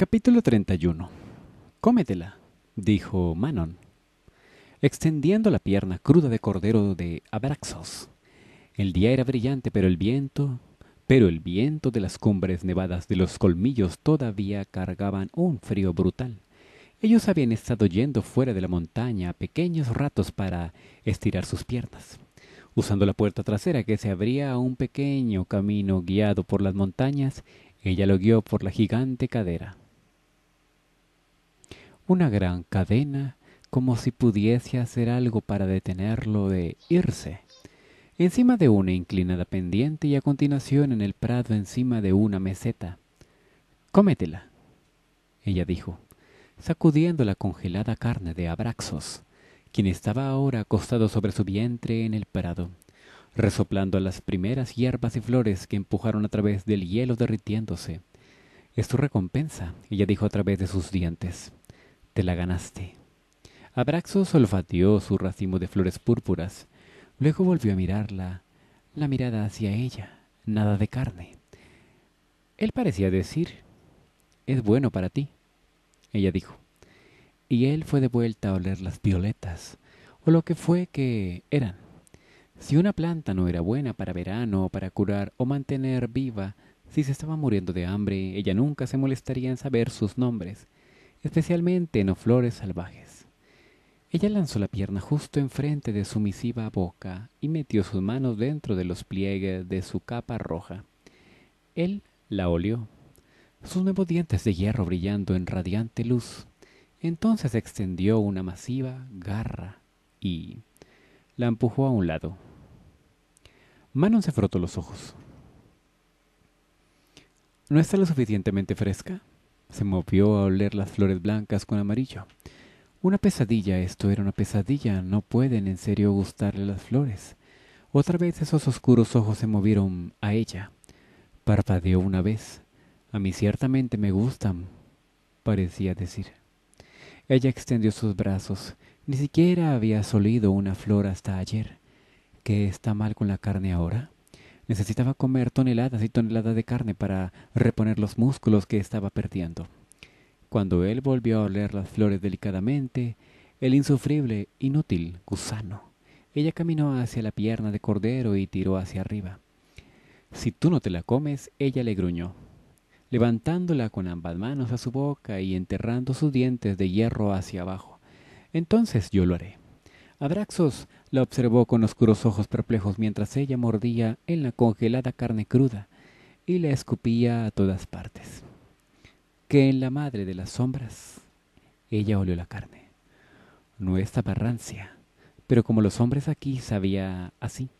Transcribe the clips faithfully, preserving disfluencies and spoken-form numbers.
Capítulo treinta y uno. Cómetela, dijo Manon, extendiendo la pierna cruda de cordero de Abraxos. El día era brillante, pero el viento, pero el viento de las cumbres nevadas de los colmillos todavía cargaban un frío brutal. Ellos habían estado yendo fuera de la montaña a pequeños ratos para estirar sus piernas, usando la puerta trasera que se abría a un pequeño camino guiado por las montañas. Ella lo guió por la gigante cadera. Una gran cadena, como si pudiese hacer algo para detenerlo de irse. Encima de una inclinada pendiente y a continuación en el prado encima de una meseta. «Cómetela», ella dijo, sacudiendo la congelada carne de Abraxos, quien estaba ahora acostado sobre su vientre en el prado, resoplando las primeras hierbas y flores que empujaron a través del hielo derritiéndose. «Es tu recompensa», ella dijo a través de sus dientes. «Te la ganaste». Abraxos olfateó su racimo de flores púrpuras. Luego volvió a mirarla, la mirada hacia ella. Nada de carne. Él parecía decir, «Es bueno para ti», ella dijo. Y él fue de vuelta a oler las violetas, o lo que fue que eran. Si una planta no era buena para verano, o para curar o mantener viva, si se estaba muriendo de hambre, ella nunca se molestaría en saber sus nombres, especialmente no flores salvajes. Ella lanzó la pierna justo enfrente de su misiva boca y metió sus manos dentro de los pliegues de su capa roja. Él la olió, sus nuevos dientes de hierro brillando en radiante luz. Entonces extendió una masiva garra y la empujó a un lado. Manon se frotó los ojos. ¿No está lo suficientemente fresca? Se movió a oler las flores blancas con amarillo. Una pesadilla, esto era una pesadilla. No pueden en serio gustarle las flores. Otra vez esos oscuros ojos se movieron a ella. Parpadeó una vez. A mí ciertamente me gustan, parecía decir. Ella extendió sus brazos. Ni siquiera había olido una flor hasta ayer. ¿Qué está mal con la carne ahora? Necesitaba comer toneladas y toneladas de carne para reponer los músculos que estaba perdiendo. Cuando él volvió a oler las flores delicadamente, el insufrible, inútil gusano, ella caminó hacia la pierna de cordero y tiró hacia arriba. «Si tú no te la comes», ella le gruñó, levantándola con ambas manos a su boca y enterrando sus dientes de hierro hacia abajo. «Entonces yo lo haré». Abraxos la observó con oscuros ojos perplejos mientras ella mordía en la congelada carne cruda y la escupía a todas partes. «Que en la madre de las sombras». Ella olió la carne. No estaba rancia, pero como los hombres aquí sabía así.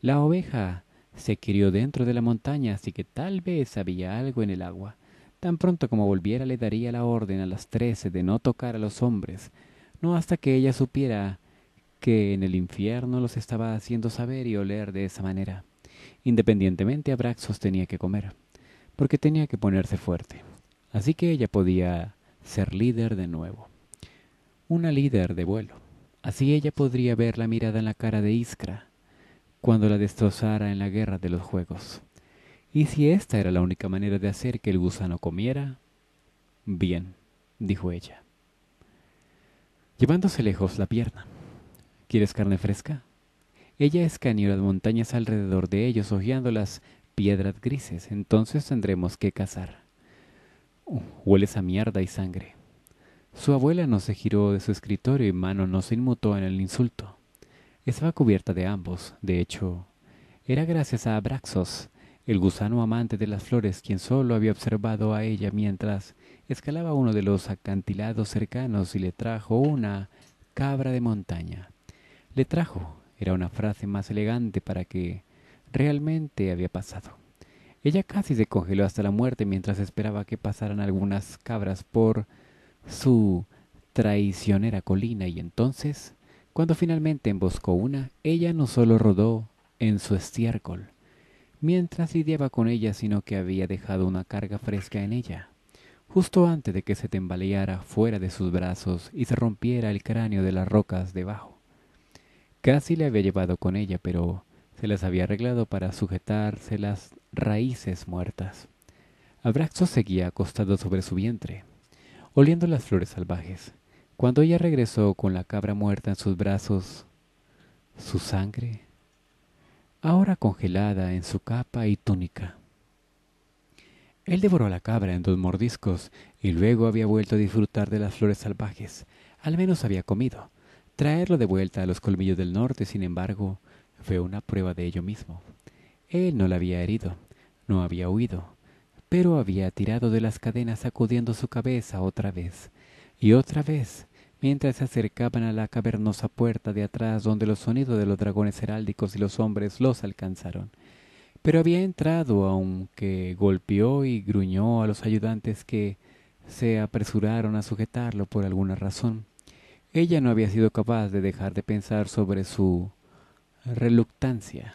La oveja se crió dentro de la montaña, así que tal vez había algo en el agua. Tan pronto como volviera le daría la orden a las trece de no tocar a los hombres, no hasta que ella supiera que en el infierno los estaba haciendo saber y oler de esa manera. Independientemente, Abraxos tenía que comer, porque tenía que ponerse fuerte. Así que ella podía ser líder de nuevo. Una líder de vuelo. Así ella podría ver la mirada en la cara de Iskra cuando la destrozara en la guerra de los juegos. Y si esta era la única manera de hacer que el gusano comiera, bien, dijo ella, llevándose lejos la pierna. «¿Quieres carne fresca?». Ella escaneó las montañas alrededor de ellos, hojeando las piedras grises. «Entonces tendremos que cazar». Uh, «Hueles a mierda y sangre». Su abuela no se giró de su escritorio y Manon no se inmutó en el insulto. Estaba cubierta de ambos. De hecho, era gracias a Abraxos, el gusano amante de las flores, quien solo había observado a ella mientras escalaba uno de los acantilados cercanos y le trajo una cabra de montaña. «Le trajo» era una frase más elegante para que realmente había pasado. Ella casi se congeló hasta la muerte mientras esperaba que pasaran algunas cabras por su traicionera colina, y entonces, cuando finalmente emboscó una, ella no solo rodó en su estiércol mientras lidiaba con ella, sino que había dejado una carga fresca en ella, justo antes de que se tambaleara fuera de sus brazos y se rompiera el cráneo de las rocas debajo. Casi le había llevado con ella, pero se las había arreglado para sujetarse las raíces muertas. Abraxos seguía acostado sobre su vientre, oliendo las flores salvajes. Cuando ella regresó con la cabra muerta en sus brazos, su sangre, ahora congelada en su capa y túnica. Él devoró a la cabra en dos mordiscos y luego había vuelto a disfrutar de las flores salvajes. Al menos había comido. Traerlo de vuelta a los colmillos del norte, sin embargo, fue una prueba de ello mismo. Él no la había herido, no había huido, pero había tirado de las cadenas sacudiendo su cabeza otra vez y otra vez mientras se acercaban a la cavernosa puerta de atrás donde los sonidos de los dragones heráldicos y los hombres los alcanzaron. Pero había entrado, aunque golpeó y gruñó a los ayudantes que se apresuraron a sujetarlo por alguna razón. Ella no había sido capaz de dejar de pensar sobre su reluctancia,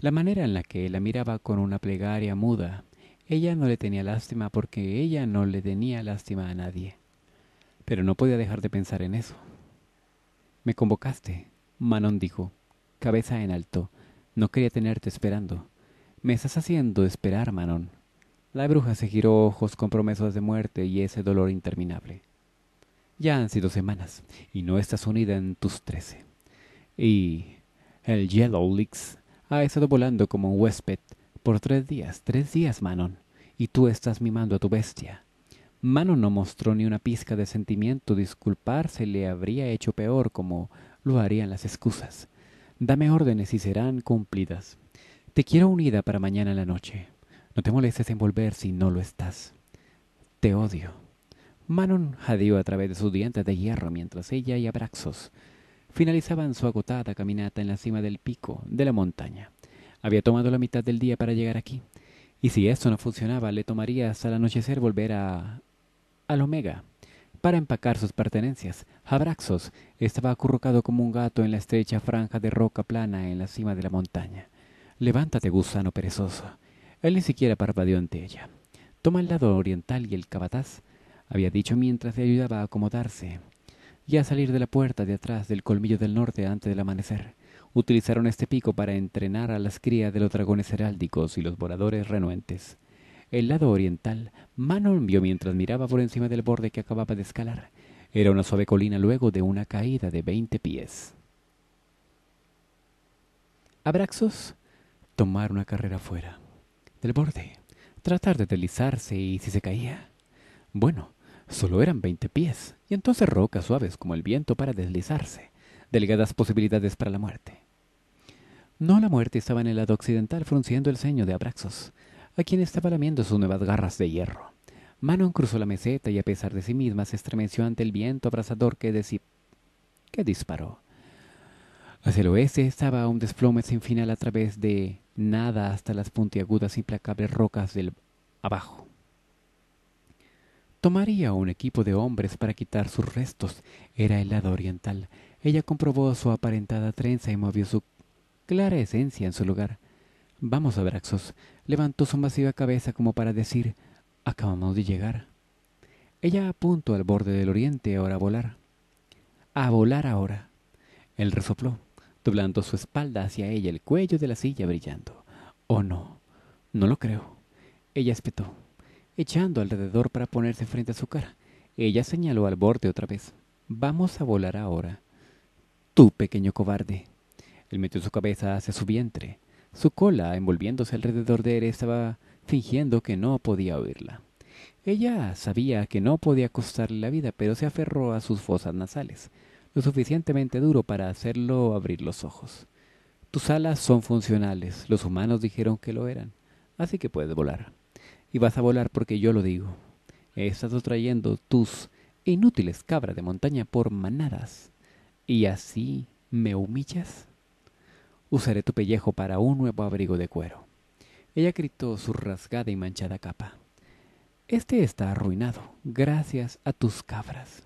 la manera en la que la miraba con una plegaria muda. Ella no le tenía lástima porque ella no le tenía lástima a nadie. Pero no podía dejar de pensar en eso. «Me convocaste», Manon dijo, cabeza en alto. «No quería tenerte esperando». «Me estás haciendo esperar, Manon». La bruja se giró, ojos con promesas de muerte y ese dolor interminable. «Ya han sido semanas, y no estás unida en tus trece. Y el Yellow Leaks ha estado volando como un huésped por tres días, tres días, Manon. Y tú estás mimando a tu bestia». Manon no mostró ni una pizca de sentimiento. Disculparse le habría hecho peor, como lo harían las excusas. «Dame órdenes y serán cumplidas. Te quiero unida para mañana en la noche. No te molestes en volver si no lo estás. Te odio». Manon jadeó a través de sus dientes de hierro mientras ella y Abraxos finalizaban su agotada caminata en la cima del pico de la montaña. Había tomado la mitad del día para llegar aquí, y si esto no funcionaba, le tomaría hasta el anochecer volver a... al Omega para empacar sus pertenencias. Abraxos estaba acurrucado como un gato en la estrecha franja de roca plana en la cima de la montaña. «Levántate, gusano perezoso». Él ni siquiera parpadeó ante ella. «Toma el lado oriental y el capataz», había dicho mientras le ayudaba a acomodarse y a salir de la puerta de atrás del colmillo del norte antes del amanecer. Utilizaron este pico para entrenar a las crías de los dragones heráldicos y los voladores renuentes. El lado oriental, Manon vio mientras miraba por encima del borde que acababa de escalar. Era una suave colina luego de una caída de veinte pies. Abraxos tomar una carrera fuera del borde, tratar de deslizarse y si se caía. Bueno, solo eran veinte pies, y entonces rocas suaves como el viento para deslizarse. Delgadas posibilidades para la muerte. No, la muerte estaba en el lado occidental, frunciendo el ceño de Abraxos, a quien estaba lamiendo sus nuevas garras de hierro. Manon cruzó la meseta y a pesar de sí misma se estremeció ante el viento abrasador que, que disparó. Hacia el oeste estaba un desplome sin final a través de nada hasta las puntiagudas implacables rocas del abajo. Tomaría un equipo de hombres para quitar sus restos. Era el lado oriental. Ella comprobó su aparentada trenza y movió su clara esencia en su lugar. «Vamos, Abraxos». Levantó su masiva cabeza como para decir: «Acabamos de llegar». Ella apuntó al borde del oriente, ahora a volar. «A volar ahora». Él resopló, doblando su espalda hacia ella, el cuello de la silla brillando. «Oh, no, no lo creo». Ella espetó, echando alrededor para ponerse frente a su cara. Ella señaló al borde otra vez. «Vamos a volar ahora, tú pequeño cobarde». Él metió su cabeza hacia su vientre. Su cola, envolviéndose alrededor de él, estaba fingiendo que no podía oírla. Ella sabía que no podía costarle la vida, pero se aferró a sus fosas nasales, lo suficientemente duro para hacerlo abrir los ojos. «Tus alas son funcionales. Los humanos dijeron que lo eran. Así que puedes volar. Y vas a volar porque yo lo digo. He estado trayendo tus inútiles cabras de montaña por manadas. ¿Y así me humillas? Usaré tu pellejo para un nuevo abrigo de cuero». Ella gritó su rasgada y manchada capa. «Este está arruinado, gracias a tus cabras».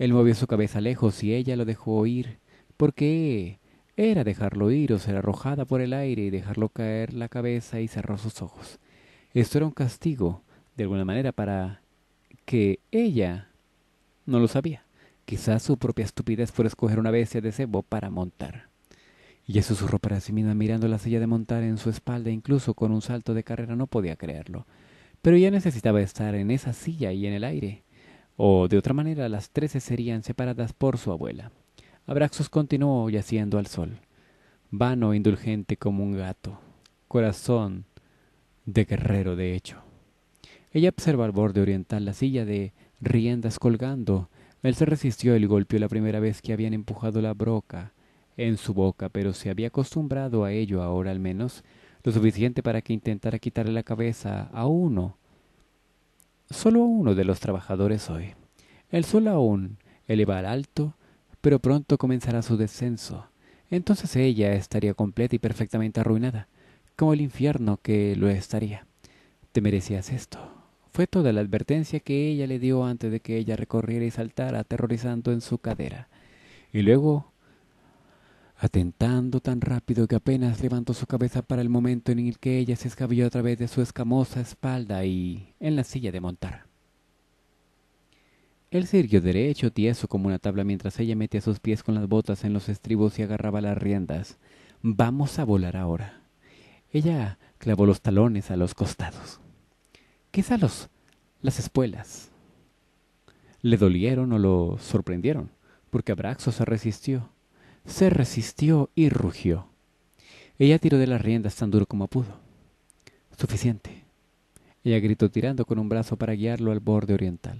Él movió su cabeza lejos y ella lo dejó ir, porque era dejarlo ir o ser arrojada por el aire y dejarlo caer la cabeza, y cerró sus ojos. Esto era un castigo, de alguna manera, para que ella no lo sabía. Quizás su propia estupidez fuera escoger una bestia de cebo para montar. Ella susurró para sí misma, mirando la silla de montar en su espalda. Incluso con un salto de carrera no podía creerlo. pero ya necesitaba estar en esa silla y en el aire, o de otra manera las trece serían separadas por su abuela. Abraxos continuó yaciendo al sol, vano e indulgente como un gato, corazón de guerrero de hecho. Ella observa al borde oriental la silla de riendas colgando. Él se resistió el golpe la primera vez que habían empujado la broca en su boca, pero se había acostumbrado a ello ahora al menos, lo suficiente para que intentara quitarle la cabeza a uno, solo a uno de los trabajadores hoy. El sol aún elevará alto, pero pronto comenzará su descenso. Entonces ella estaría completa y perfectamente arruinada, como el infierno que lo estaría. «Te merecías esto». Fue toda la advertencia que ella le dio antes de que ella recorriera y saltara aterrorizando en su cadera. Y luego, atentando tan rápido que apenas levantó su cabeza para el momento en el que ella se escabilló a través de su escamosa espalda y en la silla de montar. Él se irguió derecho, tieso como una tabla, mientras ella metía sus pies con las botas en los estribos y agarraba las riendas. «Vamos a volar ahora». Ella clavó los talones a los costados. Quizá los, las espuelas le dolieron o lo sorprendieron, porque Abraxos se resistió. Se resistió y rugió. Ella tiró de las riendas tan duro como pudo. «Suficiente». Ella gritó tirando con un brazo para guiarlo al borde oriental.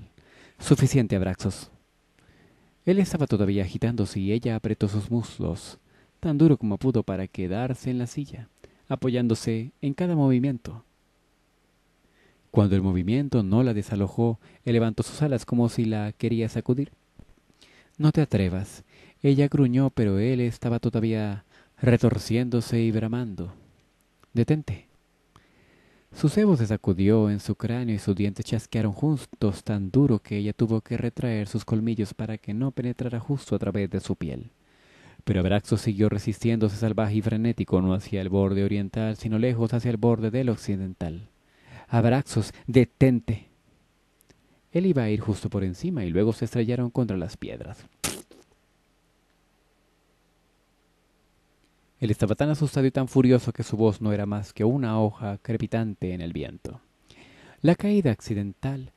«Suficiente, Abraxos». Él estaba todavía agitándose y ella apretó sus muslos tan duro como pudo para quedarse en la silla, apoyándose en cada movimiento. Cuando el movimiento no la desalojó, él levantó sus alas como si la quería sacudir. «No te atrevas». Ella gruñó, pero él estaba todavía retorciéndose y bramando. «Detente». Su cebo se sacudió en su cráneo y sus dientes chasquearon juntos tan duro que ella tuvo que retraer sus colmillos para que no penetrara justo a través de su piel. Pero Abraxos siguió resistiéndose salvaje y frenético, no hacia el borde oriental, sino lejos hacia el borde del occidental. «Abraxos, detente». Él iba a ir justo por encima y luego se estrellaron contra las piedras. Él estaba tan asustado y tan furioso que su voz no era más que una hoja crepitante en el viento. La caída accidental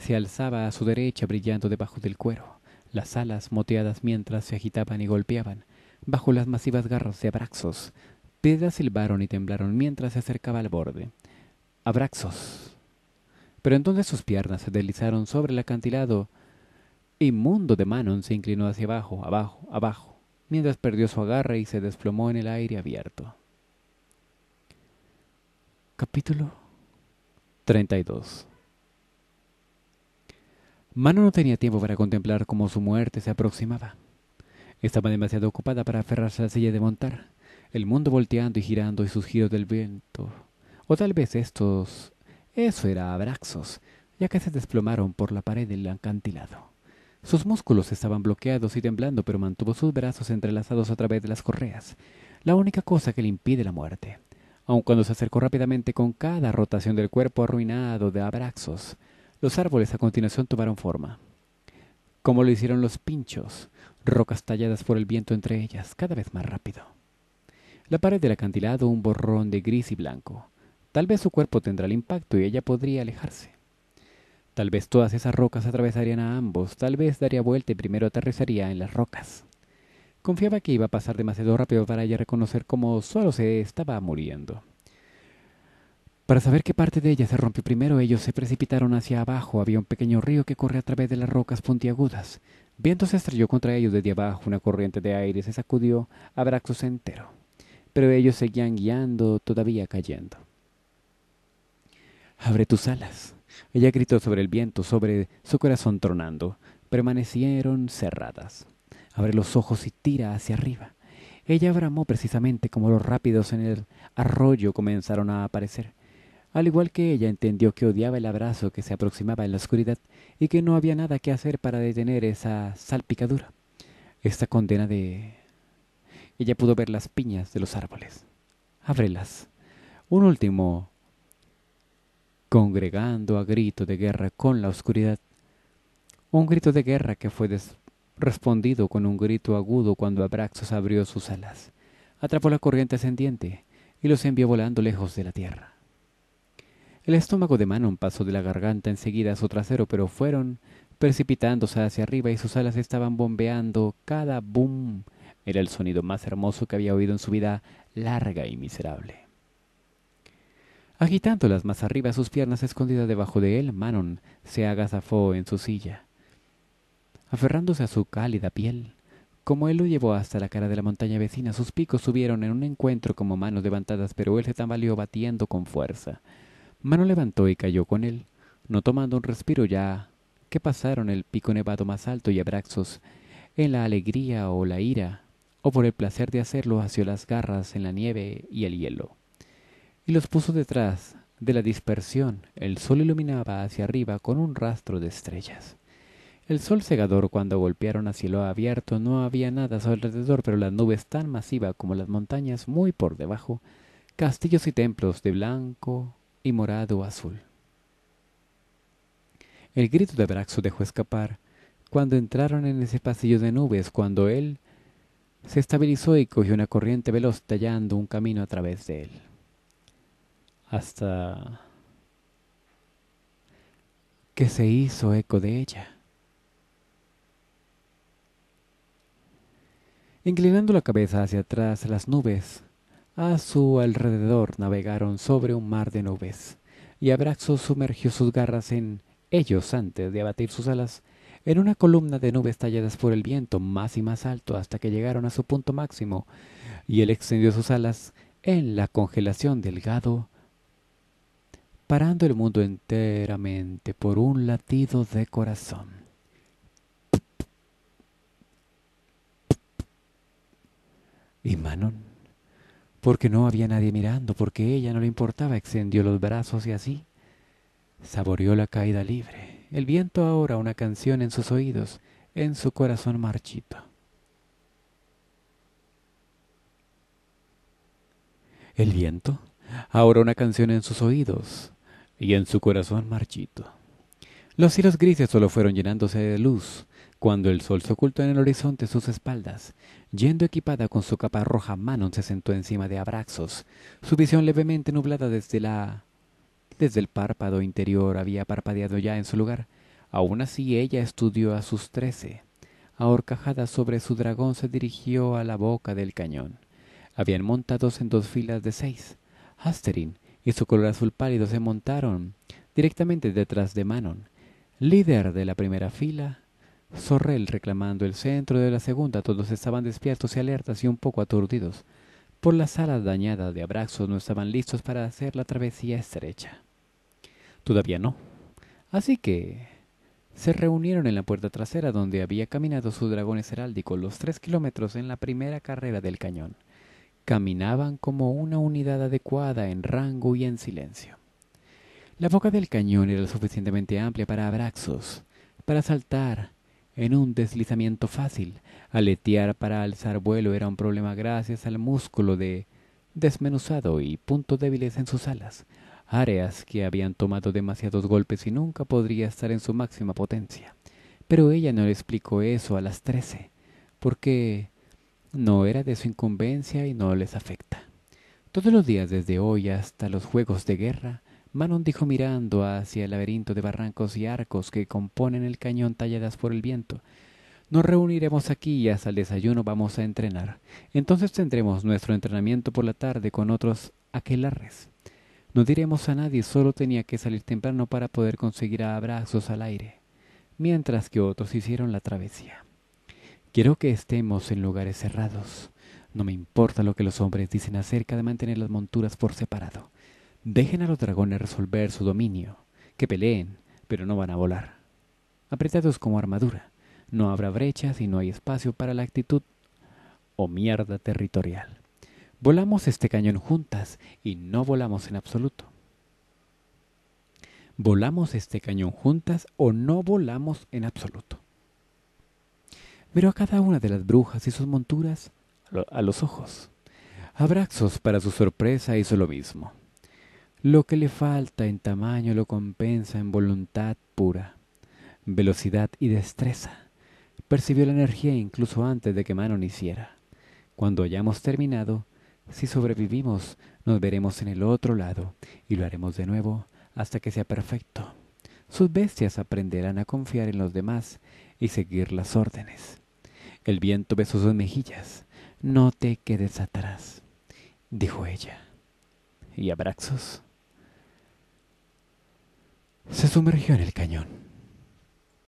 se alzaba a su derecha brillando debajo del cuero, las alas moteadas mientras se agitaban y golpeaban bajo las masivas garras de Abraxos. Piedras silbaron y temblaron mientras se acercaba al borde. «Abraxos». Pero entonces sus piernas se deslizaron sobre el acantilado. Inmundo de Manon se inclinó hacia abajo, abajo, abajo, mientras perdió su agarre y se desplomó en el aire abierto. Capítulo treinta y dos. Manon no tenía tiempo para contemplar cómo su muerte se aproximaba. Estaba demasiado ocupada para aferrarse a la silla de montar, el mundo volteando y girando y sus giros del viento. O tal vez estos... eso era Abraxos, ya que se desplomaron por la pared del acantilado. Sus músculos estaban bloqueados y temblando, pero mantuvo sus brazos entrelazados a través de las correas, la única cosa que le impide la muerte, aun cuando se acercó rápidamente con cada rotación del cuerpo arruinado de Abraxos. Los árboles a continuación tomaron forma, como lo hicieron los pinchos, rocas talladas por el viento entre ellas, cada vez más rápido. La pared del acantilado, un borrón de gris y blanco. Tal vez su cuerpo tendrá el impacto y ella podría alejarse. Tal vez todas esas rocas atravesarían a ambos, tal vez daría vuelta y primero aterrizaría en las rocas. Confiaba que iba a pasar demasiado rápido para ella reconocer cómo solo se estaba muriendo. Para saber qué parte de ella se rompió primero, ellos se precipitaron hacia abajo. Había un pequeño río que corría a través de las rocas puntiagudas. Viento se estrelló contra ellos desde abajo, una corriente de aire se sacudió a Abraxos entero. Pero ellos seguían guiando, todavía cayendo. «Abre tus alas». Ella gritó sobre el viento, sobre su corazón tronando. Permanecieron cerradas. «Abre los ojos y tira hacia arriba». Ella bramó precisamente como los rápidos en el arroyo comenzaron a aparecer. Al igual que ella, entendió que odiaba el abrazo que se aproximaba en la oscuridad y que no había nada que hacer para detener esa salpicadura, esta condena de... Ella pudo ver las piñas de los árboles. «Ábrelas». Un último... congregando a grito de guerra con la oscuridad. Un grito de guerra que fue respondido con un grito agudo cuando Abraxos abrió sus alas, atrapó la corriente ascendiente y los envió volando lejos de la tierra. El estómago de Manon pasó de la garganta enseguida a su trasero, pero fueron precipitándose hacia arriba y sus alas estaban bombeando. Cada boom era el sonido más hermoso que había oído en su vida larga y miserable. Agitándolas más arriba, sus piernas escondidas debajo de él, Manon se agazafó en su silla, aferrándose a su cálida piel. Como él lo llevó hasta la cara de la montaña vecina, sus picos subieron en un encuentro como manos levantadas, pero él se tambaleó batiendo con fuerza. Manon levantó y cayó con él, no tomando un respiro ya que pasaron el pico nevado más alto, y Abraxos, en la alegría o la ira, o por el placer de hacerlo, asió las garras en la nieve y el hielo, y los puso detrás de la dispersión. El sol iluminaba hacia arriba con un rastro de estrellas. El sol cegador, cuando golpearon a cielo abierto, no había nada a su alrededor, pero las nubes tan masivas como las montañas muy por debajo, castillos y templos de blanco y morado azul. El grito de Abraxos dejó escapar cuando entraron en ese pasillo de nubes, cuando él se estabilizó y cogió una corriente veloz tallando un camino a través de él. Hasta que se hizo eco de ella. Inclinando la cabeza hacia atrás, las nubes a su alrededor navegaron sobre un mar de nubes, y Abraxos sumergió sus garras en ellos antes de abatir sus alas en una columna de nubes talladas por el viento más y más alto, hasta que llegaron a su punto máximo, y él extendió sus alas en la congelación delgado, parando el mundo enteramente por un latido de corazón. Y Manon, porque no había nadie mirando, porque ella no le importaba, extendió los brazos y así saboreó la caída libre. El viento ahora una canción en sus oídos, en su corazón marchito. El viento ahora una canción en sus oídos y en su corazón marchito. Los cielos grises solo fueron llenándose de luz cuando el sol se ocultó en el horizonte a sus espaldas. Yendo equipada con su capa roja, Manon se sentó encima de Abraxos. Su visión levemente nublada desde la... desde el párpado interior había parpadeado ya en su lugar. Aún así ella estudió a sus trece. Ahorcajada sobre su dragón se dirigió a la boca del cañón. Habían montados en dos filas de seis. Asterin y su color azul pálido se montaron directamente detrás de Manon, líder de la primera fila. Zorrel reclamando el centro de la segunda. Todos estaban despiertos y alertas y un poco aturdidos por las alas dañadas de Abraxos. No estaban listos para hacer la travesía estrecha. Todavía no. Así que se reunieron en la puerta trasera donde había caminado su dragón heráldico los tres kilómetros en la primera carrera del cañón. Caminaban como una unidad adecuada en rango y en silencio. La boca del cañón era suficientemente amplia para Abraxos para saltar en un deslizamiento fácil. Aletear para alzar vuelo era un problema gracias al músculo de desmenuzado y puntos débiles en sus alas, áreas que habían tomado demasiados golpes y nunca podría estar en su máxima potencia. Pero ella no le explicó eso a las trece, porque no era de su incumbencia y no les afecta. Todos los días desde hoy hasta los juegos de guerra, Manon dijo mirando hacia el laberinto de barrancos y arcos que componen el cañón talladas por el viento. Nos reuniremos aquí y hasta el desayuno vamos a entrenar. Entonces tendremos nuestro entrenamiento por la tarde con otros aquelarres. No diremos a nadie, solo tenía que salir temprano para poder conseguir a Abraxos al aire, mientras que otros hicieron la travesía. Quiero que estemos en lugares cerrados. No me importa lo que los hombres dicen acerca de mantener las monturas por separado. Dejen a los dragones resolver su dominio, que peleen, pero no van a volar apretados como armadura. No habrá brechas y no hay espacio para la actitud o mierda territorial. Volamos este cañón juntas y no volamos en absoluto. Volamos este cañón juntas o no volamos en absoluto. Pero a cada una de las brujas y sus monturas a los ojos. Abraxos, para su sorpresa, hizo lo mismo. Lo que le falta en tamaño lo compensa en voluntad pura, velocidad y destreza. Percibió la energía incluso antes de que Manon hiciera. Cuando hayamos terminado, si sobrevivimos, nos veremos en el otro lado y lo haremos de nuevo hasta que sea perfecto. Sus bestias aprenderán a confiar en los demás y seguir las órdenes. El viento besó sus mejillas. No te quedes atrás, dijo ella. Y Abraxos se sumergió en el cañón.